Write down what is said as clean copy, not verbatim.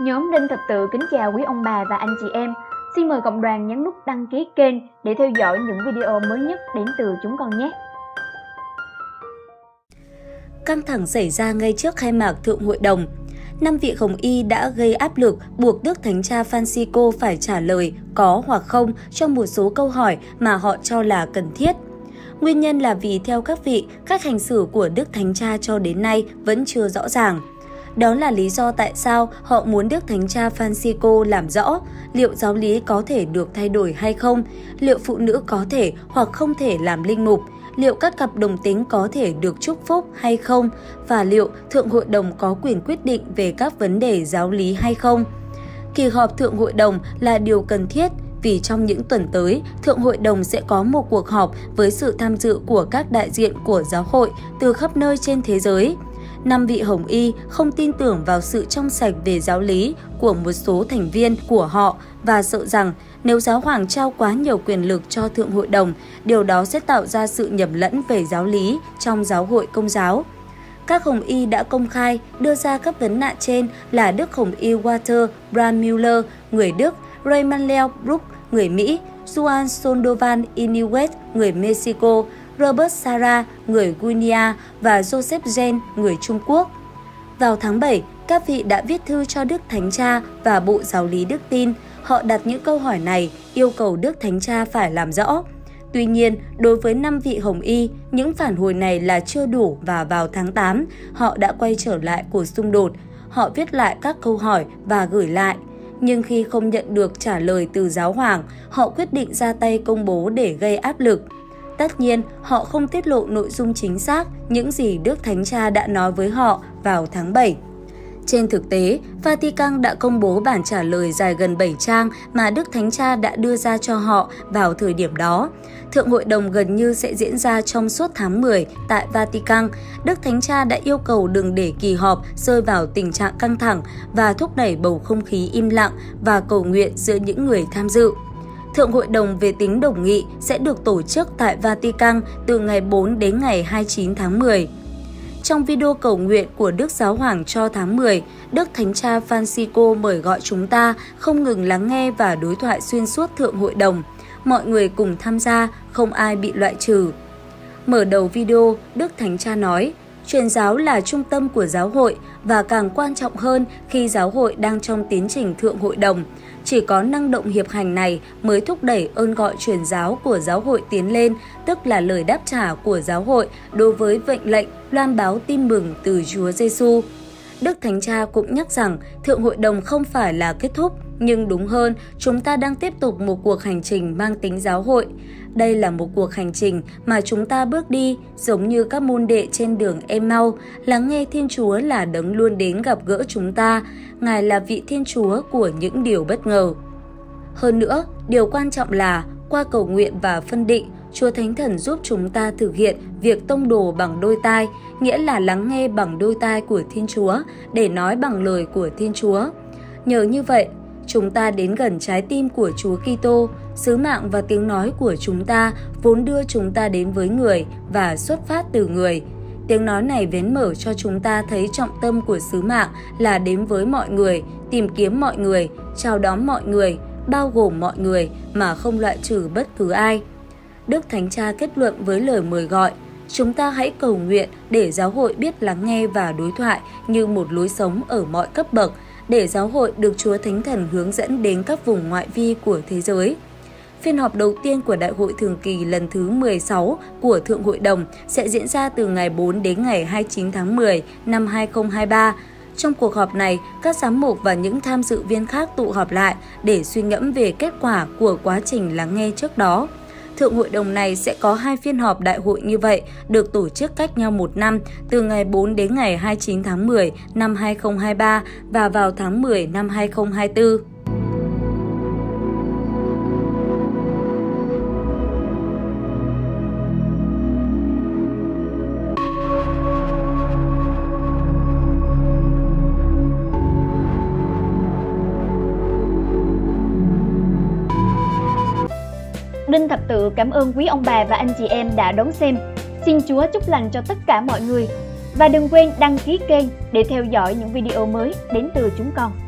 Nhóm Đinh Thập Tự kính chào quý ông bà và anh chị em. Xin mời cộng đoàn nhấn nút đăng ký kênh để theo dõi những video mới nhất đến từ chúng con nhé. Căng thẳng xảy ra ngay trước khai mạc Thượng Hội đồng. 5 vị Hồng Y đã gây áp lực buộc Đức Thánh Cha Phanxico phải trả lời có hoặc không cho một số câu hỏi mà họ cho là cần thiết. Nguyên nhân là vì theo các vị, cách hành xử của Đức Thánh Cha cho đến nay vẫn chưa rõ ràng. Đó là lý do tại sao họ muốn Đức Thánh Cha Phanxico làm rõ liệu giáo lý có thể được thay đổi hay không, liệu phụ nữ có thể hoặc không thể làm linh mục, liệu các cặp đồng tính có thể được chúc phúc hay không, và liệu Thượng Hội đồng có quyền quyết định về các vấn đề giáo lý hay không. Kỳ họp Thượng Hội đồng là điều cần thiết vì trong những tuần tới, Thượng Hội đồng sẽ có một cuộc họp với sự tham dự của các đại diện của giáo hội từ khắp nơi trên thế giới. 5 vị Hồng Y không tin tưởng vào sự trong sạch về giáo lý của một số thành viên của họ và sợ rằng nếu giáo hoàng trao quá nhiều quyền lực cho Thượng Hội đồng, điều đó sẽ tạo ra sự nhầm lẫn về giáo lý trong giáo hội Công giáo. Các Hồng Y đã công khai đưa ra các vấn nạn trên là Đức Hồng Y Walter Brandmuller, người Đức, Raymond Leo Burke, người Mỹ, Juan Sondovan Inuit, người Mexico, Robert Sara, người Guinea và Joseph Gen, người Trung Quốc. Vào tháng 7, các vị đã viết thư cho Đức Thánh Cha và Bộ Giáo lý Đức Tin. Họ đặt những câu hỏi này, yêu cầu Đức Thánh Cha phải làm rõ. Tuy nhiên, đối với 5 vị Hồng Y, những phản hồi này là chưa đủ và vào tháng 8, họ đã quay trở lại cuộc xung đột. Họ viết lại các câu hỏi và gửi lại. Nhưng khi không nhận được trả lời từ giáo hoàng, họ quyết định ra tay công bố để gây áp lực. Tất nhiên, họ không tiết lộ nội dung chính xác những gì Đức Thánh Cha đã nói với họ vào tháng 7. Trên thực tế, Vatican đã công bố bản trả lời dài gần 7 trang mà Đức Thánh Cha đã đưa ra cho họ vào thời điểm đó. Thượng Hội đồng gần như sẽ diễn ra trong suốt tháng 10 tại Vatican. Đức Thánh Cha đã yêu cầu đừng để kỳ họp rơi vào tình trạng căng thẳng và thúc đẩy bầu không khí im lặng và cầu nguyện giữa những người tham dự. Thượng Hội đồng về tính đồng nghị sẽ được tổ chức tại Vatican từ ngày 4 đến ngày 29 tháng 10. Trong video cầu nguyện của Đức Giáo Hoàng cho tháng 10, Đức Thánh Cha Phanxico mời gọi chúng ta không ngừng lắng nghe và đối thoại xuyên suốt Thượng Hội đồng. Mọi người cùng tham gia, không ai bị loại trừ. Mở đầu video, Đức Thánh Cha nói, truyền giáo là trung tâm của giáo hội và càng quan trọng hơn khi giáo hội đang trong tiến trình Thượng Hội đồng. Chỉ có năng động hiệp hành này mới thúc đẩy ơn gọi truyền giáo của giáo hội tiến lên, tức là lời đáp trả của giáo hội đối với mệnh lệnh loan báo tin mừng từ Chúa Giêsu. Đức Thánh Cha cũng nhắc rằng Thượng Hội đồng không phải là kết thúc, nhưng đúng hơn, chúng ta đang tiếp tục một cuộc hành trình mang tính giáo hội. Đây là một cuộc hành trình mà chúng ta bước đi, giống như các môn đệ trên đường Emmaus, lắng nghe Thiên Chúa là đấng luôn đến gặp gỡ chúng ta. Ngài là vị Thiên Chúa của những điều bất ngờ. Hơn nữa, điều quan trọng là, qua cầu nguyện và phân định, Chúa Thánh Thần giúp chúng ta thực hiện việc tông đồ bằng đôi tai, nghĩa là lắng nghe bằng đôi tai của Thiên Chúa để nói bằng lời của Thiên Chúa. Nhờ như vậy, chúng ta đến gần trái tim của Chúa Kitô, sứ mạng và tiếng nói của chúng ta vốn đưa chúng ta đến với người và xuất phát từ người. Tiếng nói này vén mở cho chúng ta thấy trọng tâm của sứ mạng là đến với mọi người, tìm kiếm mọi người, chào đón mọi người, bao gồm mọi người mà không loại trừ bất cứ ai. Đức Thánh Cha kết luận với lời mời gọi, chúng ta hãy cầu nguyện để giáo hội biết lắng nghe và đối thoại như một lối sống ở mọi cấp bậc, để giáo hội được Chúa Thánh Thần hướng dẫn đến các vùng ngoại vi của thế giới. Phiên họp đầu tiên của Đại hội Thường kỳ lần thứ 16 của Thượng Hội đồng sẽ diễn ra từ ngày 4 đến ngày 29 tháng 10 năm 2023. Trong cuộc họp này, các giám mục và những tham dự viên khác tụ họp lại để suy ngẫm về kết quả của quá trình lắng nghe trước đó. Thượng Hội đồng này sẽ có 2 phiên họp đại hội như vậy, được tổ chức cách nhau 1 năm, từ ngày 4 đến ngày 29 tháng 10 năm 2023 và vào tháng 10 năm 2024. Đinh Thập Tự cảm ơn quý ông bà và anh chị em đã đón xem. Xin Chúa chúc lành cho tất cả mọi người. Và đừng quên đăng ký kênh để theo dõi những video mới đến từ chúng con.